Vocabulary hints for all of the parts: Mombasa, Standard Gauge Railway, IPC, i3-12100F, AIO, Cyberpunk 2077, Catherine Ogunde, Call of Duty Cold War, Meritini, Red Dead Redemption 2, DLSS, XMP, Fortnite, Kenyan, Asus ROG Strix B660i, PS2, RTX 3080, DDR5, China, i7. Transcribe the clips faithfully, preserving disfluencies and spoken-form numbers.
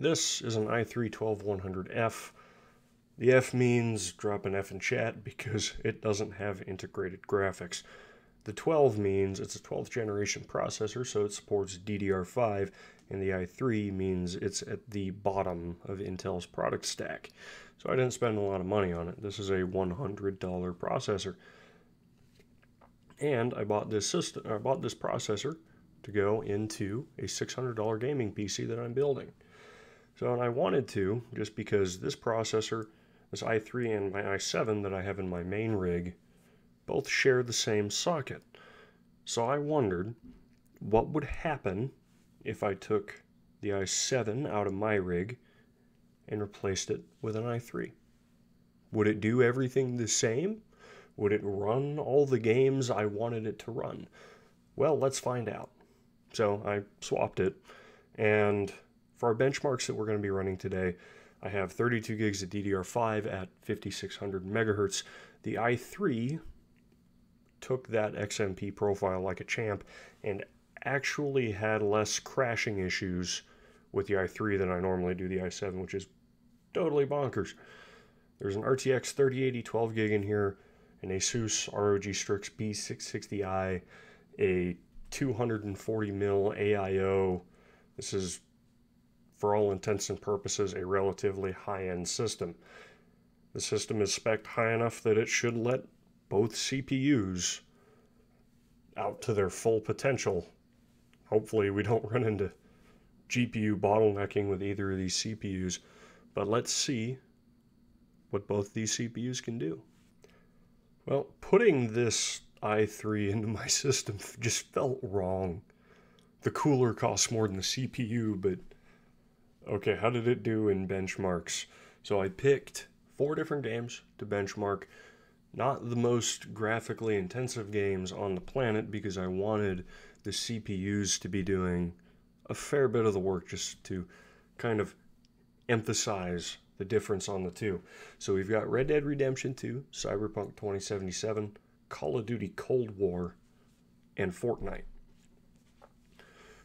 This is an i three twelve one hundred F. The F means drop an F in chat because it doesn't have integrated graphics. The twelve means it's a twelfth generation processor, so it supports D D R five, and the i three means it's at the bottom of Intel's product stack. So I didn't spend a lot of money on it. This is a one hundred dollar processor. And I bought this system, I bought this processor to go into a six hundred dollar gaming P C that I'm building. So, and I wanted to, just because this processor, this i three and my i seven that I have in my main rig, both share the same socket. So I wondered what would happen if I took the i seven out of my rig and replaced it with an i three. Would it do everything the same? Would it run all the games I wanted it to run? Well, let's find out. So I swapped it, and for our benchmarks that we're going to be running today, I have thirty-two gigs of D D R five at fifty-six hundred megahertz. The i three took that X M P profile like a champ and actually had less crashing issues with the i three than I normally do the i seven, which is totally bonkers. There's an R T X thirty eighty twelve gig in here, an Asus R O G Strix B six sixty i, a two hundred forty millimeter A I O. This is, for all intents and purposes, a relatively high-end system. The system is spec'd high enough that it should let both C P Us out to their full potential. Hopefully we don't run into G P U bottlenecking with either of these C P Us, but let's see what both these C P Us can do. Well, putting this i three into my system just felt wrong. The cooler costs more than the C P U, but okay, how did it do in benchmarks? So I picked four different games to benchmark, not the most graphically intensive games on the planet, because I wanted the C P Us to be doing a fair bit of the work just to kind of emphasize the difference on the two. So we've got Red Dead Redemption two, Cyberpunk twenty seventy-seven, Call of Duty Cold War, and Fortnite.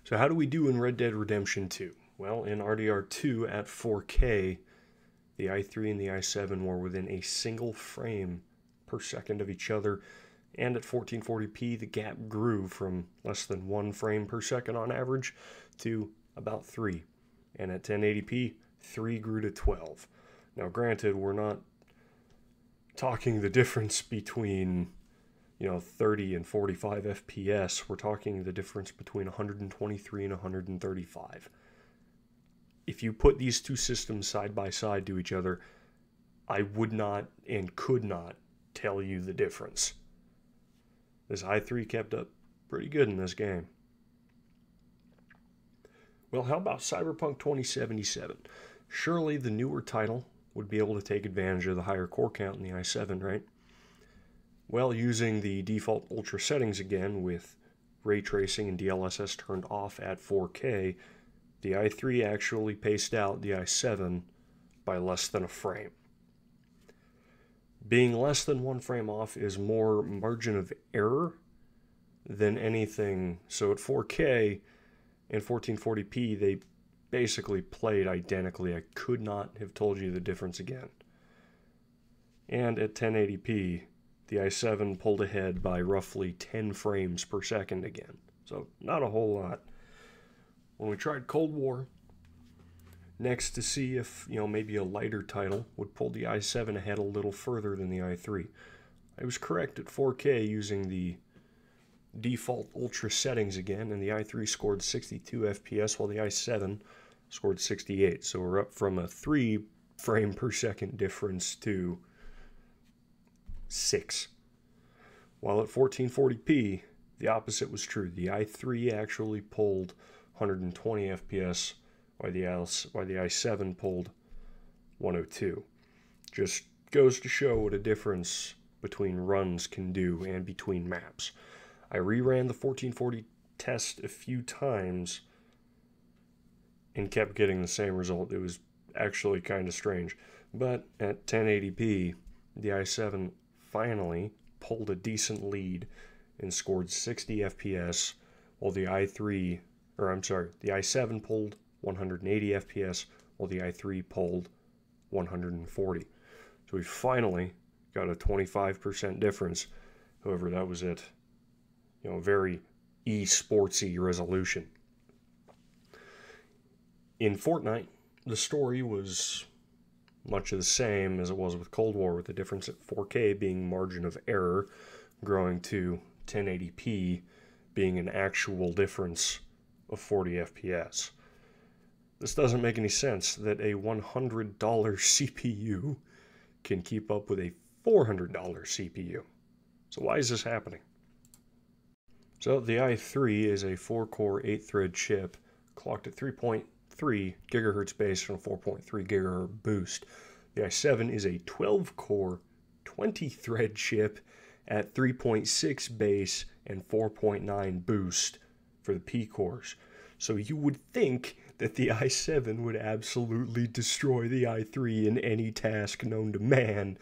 So how do we do in Red Dead Redemption two? Well, in R D R two at four K, the i three and the i seven were within a single frame per second of each other, and at fourteen forty p the gap grew from less than one frame per second on average to about three, and at ten eighty p three grew to twelve. Now granted, we're not talking the difference between, you know, thirty and forty-five F P S. We're talking the difference between one hundred twenty-three and one hundred thirty-five. If you put these two systems side by side to each other, I would not and could not tell you the difference. This i three kept up pretty good in this game. Well, how about Cyberpunk twenty seventy-seven? Surely the newer title would be able to take advantage of the higher core count in the i seven, right? Well, using the default Ultra settings again with ray tracing and D L S S turned off at four K, the i three actually paced out the i seven by less than a frame. Being less than one frame off is more margin of error than anything. So at four K and fourteen forty p, they basically played identically. I could not have told you the difference again. And at ten eighty p, the i seven pulled ahead by roughly ten frames per second again. So not a whole lot. When we tried Cold War next to see if, you know, maybe a lighter title would pull the i seven ahead a little further than the i three, I was correct at four K using the default Ultra settings again, and the i three scored sixty-two F P S while the i seven scored sixty-eight. So we're up from a three frame per second difference to six. While at fourteen forty p, the opposite was true. The i three actually pulled one hundred twenty F P S, while the i seven pulled one hundred two. Just goes to show what a difference between runs can do and between maps. I reran the fourteen forty test a few times and kept getting the same result. It was actually kind of strange. But at ten eighty p, the i seven finally pulled a decent lead and scored sixty F P S, while the i3 Or I'm sorry, the i seven pulled one hundred eighty F P S, while the i three pulled one hundred forty. So we finally got a twenty-five percent difference. However, that was at, you know, very e-sportsy resolution. In Fortnite, the story was much the same as it was with Cold War, with the difference at four K being margin of error, growing to ten eighty p being an actual difference of forty F P S. This doesn't make any sense that a one hundred dollar C P U can keep up with a four hundred dollar C P U. So why is this happening? So the i three is a four core, eight thread chip, clocked at three point three gigahertz base on a four point three gigahertz boost. The i seven is a twelve core, twenty thread chip at three point six base and four point nine boost for the P cores. So you would think that the i seven would absolutely destroy the i three in any task known to man,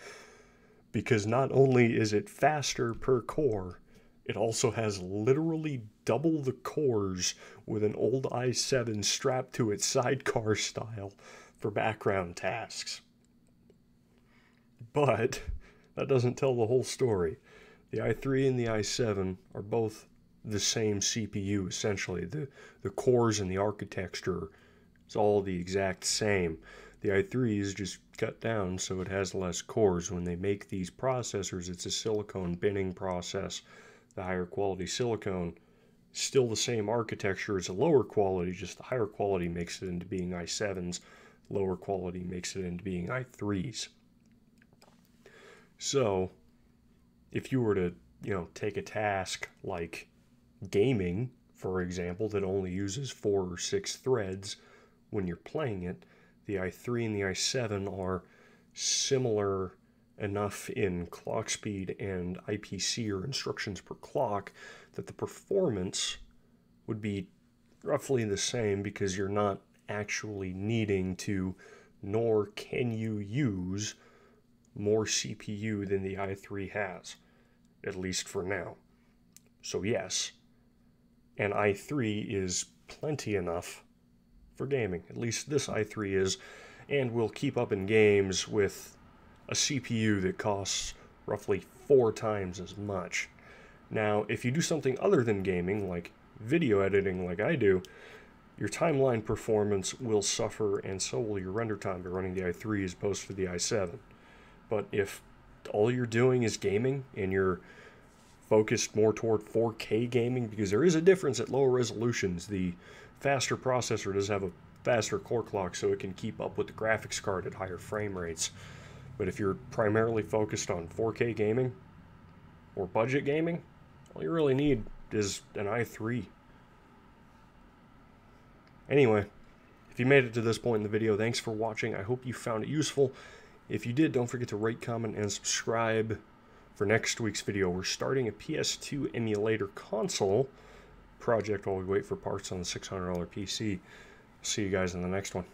because not only is it faster per core, it also has literally double the cores with an old i seven strapped to its sidecar style for background tasks. But that doesn't tell the whole story. The i three and the i seven are both the same C P U, essentially. The, the cores and the architecture is all the exact same. The i three is just cut down so it has less cores. When they make these processors, it's a silicone binning process. The higher quality silicone, still the same architecture as a lower quality, just the higher quality makes it into being i sevens, lower quality makes it into being i threes. So if you were to, you know, take a task like gaming, for example, that only uses four or six threads when you're playing it, the i three and the i seven are similar enough in clock speed and I P C, or instructions per clock, that the performance would be roughly the same, because you're not actually needing to, nor can you use more C P U than the i three has, at least for now. So yes, an i three is plenty enough for gaming, at least this i three is, and will keep up in games with a C P U that costs roughly four times as much. Now, if you do something other than gaming, like video editing like I do, your timeline performance will suffer, and so will your render time. You're running the i three as opposed to the i seven. But if all you're doing is gaming, and you're focused more toward four K gaming, because there is a difference at lower resolutions. The faster processor does have a faster core clock, so it can keep up with the graphics card at higher frame rates. But if you're primarily focused on four K gaming or budget gaming, all you really need is an i three. Anyway, if you made it to this point in the video, thanks for watching. I hope you found it useful. If you did, don't forget to rate, comment, and subscribe for next week's video. We're starting a P S two emulator console project while we wait for parts on the six hundred dollar P C. See you guys in the next one.